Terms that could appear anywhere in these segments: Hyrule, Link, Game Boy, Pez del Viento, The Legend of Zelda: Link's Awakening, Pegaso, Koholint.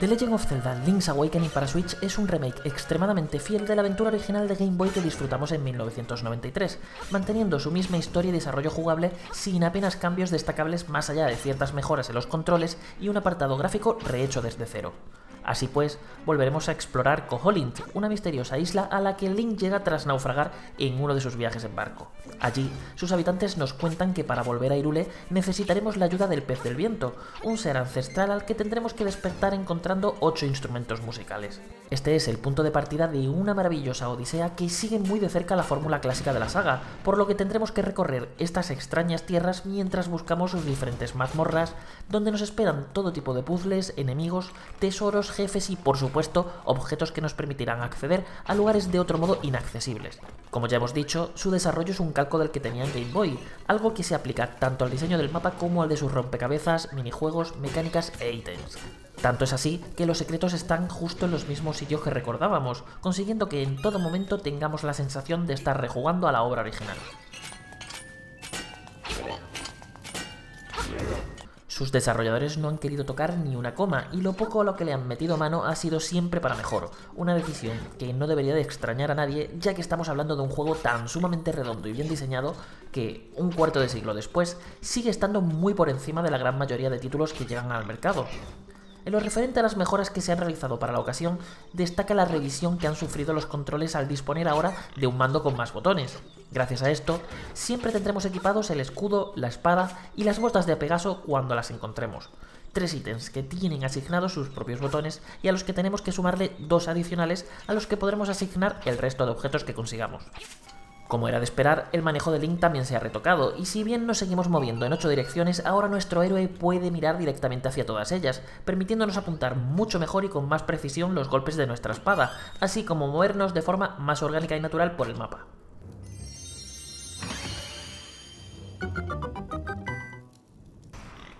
The Legend of Zelda: Link's Awakening para Switch es un remake extremadamente fiel de la aventura original de Game Boy que disfrutamos en 1993, manteniendo su misma historia y desarrollo jugable sin apenas cambios destacables más allá de ciertas mejoras en los controles y un apartado gráfico rehecho desde cero. Así pues, volveremos a explorar Koholint, una misteriosa isla a la que Link llega tras naufragar en uno de sus viajes en barco. Allí, sus habitantes nos cuentan que para volver a Hyrule necesitaremos la ayuda del Pez del Viento, un ser ancestral al que tendremos que despertar encontrando 8 instrumentos musicales. Este es el punto de partida de una maravillosa odisea que sigue muy de cerca la fórmula clásica de la saga, por lo que tendremos que recorrer estas extrañas tierras mientras buscamos sus diferentes mazmorras, donde nos esperan todo tipo de puzzles, enemigos, tesoros, jefes y, por supuesto, objetos que nos permitirán acceder a lugares de otro modo inaccesibles. Como ya hemos dicho, su desarrollo es un calco del que tenía en Game Boy, algo que se aplica tanto al diseño del mapa como al de sus rompecabezas, minijuegos, mecánicas e ítems. Tanto es así que los secretos están justo en los mismos sitios que recordábamos, consiguiendo que en todo momento tengamos la sensación de estar rejugando a la obra original. Sus desarrolladores no han querido tocar ni una coma, y lo poco a lo que le han metido mano ha sido siempre para mejor, una decisión que no debería de extrañar a nadie, ya que estamos hablando de un juego tan sumamente redondo y bien diseñado que, un cuarto de siglo después, sigue estando muy por encima de la gran mayoría de títulos que llegan al mercado. En lo referente a las mejoras que se han realizado para la ocasión, destaca la revisión que han sufrido los controles al disponer ahora de un mando con más botones. Gracias a esto, siempre tendremos equipados el escudo, la espada y las botas de Pegaso cuando las encontremos. 3 ítems que tienen asignados sus propios botones y a los que tenemos que sumarle 2 adicionales a los que podremos asignar el resto de objetos que consigamos. Como era de esperar, el manejo de Link también se ha retocado, y si bien nos seguimos moviendo en 8 direcciones, ahora nuestro héroe puede mirar directamente hacia todas ellas, permitiéndonos apuntar mucho mejor y con más precisión los golpes de nuestra espada, así como movernos de forma más orgánica y natural por el mapa.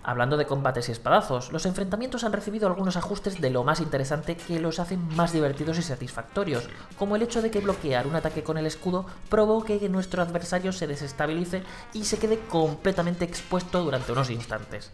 Hablando de combates y espadazos, los enfrentamientos han recibido algunos ajustes de lo más interesante que los hacen más divertidos y satisfactorios, como el hecho de que bloquear un ataque con el escudo provoque que nuestro adversario se desestabilice y se quede completamente expuesto durante unos instantes.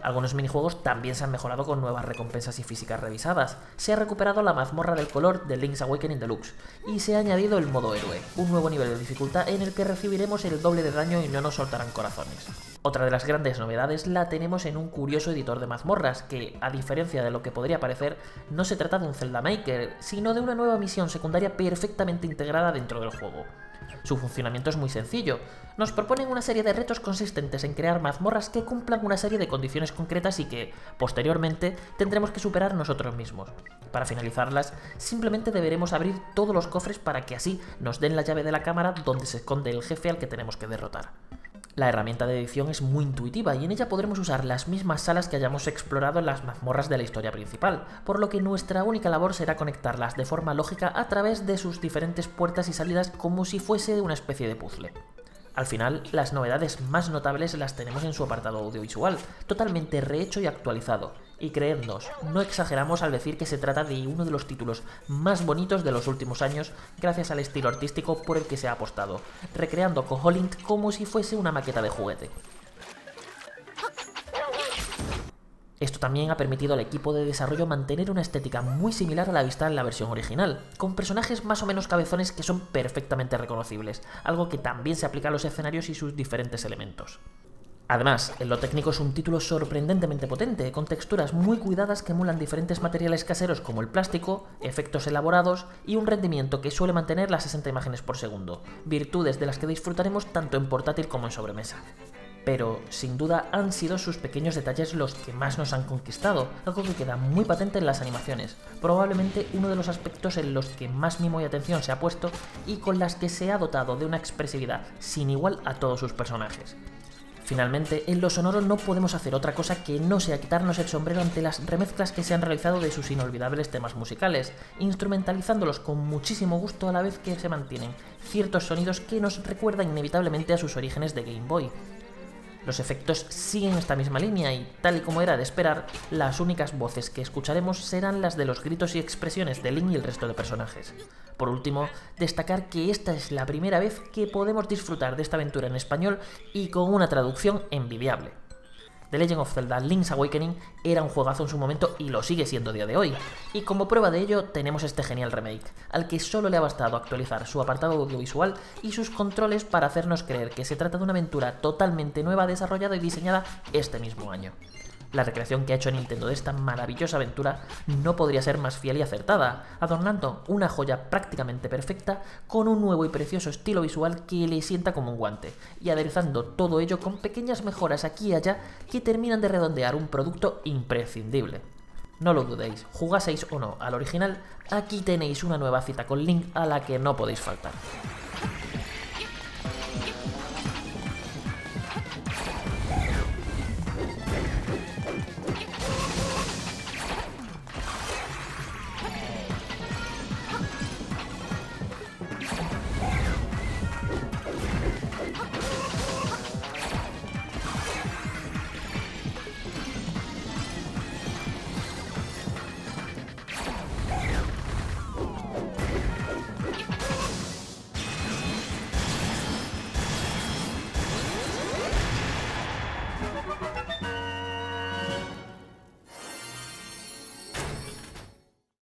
Algunos minijuegos también se han mejorado con nuevas recompensas y físicas revisadas, se ha recuperado la mazmorra del color de Link's Awakening Deluxe, y se ha añadido el modo héroe, un nuevo nivel de dificultad en el que recibiremos el doble de daño y no nos soltarán corazones. Otra de las grandes novedades la tenemos en un curioso editor de mazmorras, que, a diferencia de lo que podría parecer, no se trata de un Zelda Maker, sino de una nueva misión secundaria perfectamente integrada dentro del juego. Su funcionamiento es muy sencillo. Nos proponen una serie de retos consistentes en crear mazmorras que cumplan una serie de condiciones concretas y que, posteriormente, tendremos que superar nosotros mismos. Para finalizarlas, simplemente deberemos abrir todos los cofres para que así nos den la llave de la cámara donde se esconde el jefe al que tenemos que derrotar. La herramienta de edición es muy intuitiva y en ella podremos usar las mismas salas que hayamos explorado en las mazmorras de la historia principal, por lo que nuestra única labor será conectarlas de forma lógica a través de sus diferentes puertas y salidas como si fuese una especie de puzzle. Al final, las novedades más notables las tenemos en su apartado audiovisual, totalmente rehecho y actualizado. Y creednos, no exageramos al decir que se trata de uno de los títulos más bonitos de los últimos años gracias al estilo artístico por el que se ha apostado, recreando Koholint como si fuese una maqueta de juguete. Esto también ha permitido al equipo de desarrollo mantener una estética muy similar a la vista en la versión original, con personajes más o menos cabezones que son perfectamente reconocibles, algo que también se aplica a los escenarios y sus diferentes elementos. Además, en lo técnico es un título sorprendentemente potente, con texturas muy cuidadas que emulan diferentes materiales caseros como el plástico, efectos elaborados y un rendimiento que suele mantener las 60 imágenes por segundo, virtudes de las que disfrutaremos tanto en portátil como en sobremesa. Pero, sin duda, han sido sus pequeños detalles los que más nos han conquistado, algo que queda muy patente en las animaciones, probablemente uno de los aspectos en los que más mimo y atención se ha puesto y con las que se ha dotado de una expresividad sin igual a todos sus personajes. Finalmente, en lo sonoro no podemos hacer otra cosa que no sea quitarnos el sombrero ante las remezclas que se han realizado de sus inolvidables temas musicales, instrumentalizándolos con muchísimo gusto a la vez que se mantienen ciertos sonidos que nos recuerdan inevitablemente a sus orígenes de Game Boy. Los efectos siguen esta misma línea y, tal y como era de esperar, las únicas voces que escucharemos serán las de los gritos y expresiones de Link y el resto de personajes. Por último, destacar que esta es la primera vez que podemos disfrutar de esta aventura en español y con una traducción envidiable. The Legend of Zelda: Link's Awakening era un juegazo en su momento y lo sigue siendo a día de hoy, y como prueba de ello tenemos este genial remake, al que solo le ha bastado actualizar su apartado audiovisual y sus controles para hacernos creer que se trata de una aventura totalmente nueva desarrollada y diseñada este mismo año. La recreación que ha hecho Nintendo de esta maravillosa aventura no podría ser más fiel y acertada, adornando una joya prácticamente perfecta con un nuevo y precioso estilo visual que le sienta como un guante, y aderezando todo ello con pequeñas mejoras aquí y allá que terminan de redondear un producto imprescindible. No lo dudéis, jugaseis o no al original, aquí tenéis una nueva cita con Link a la que no podéis faltar.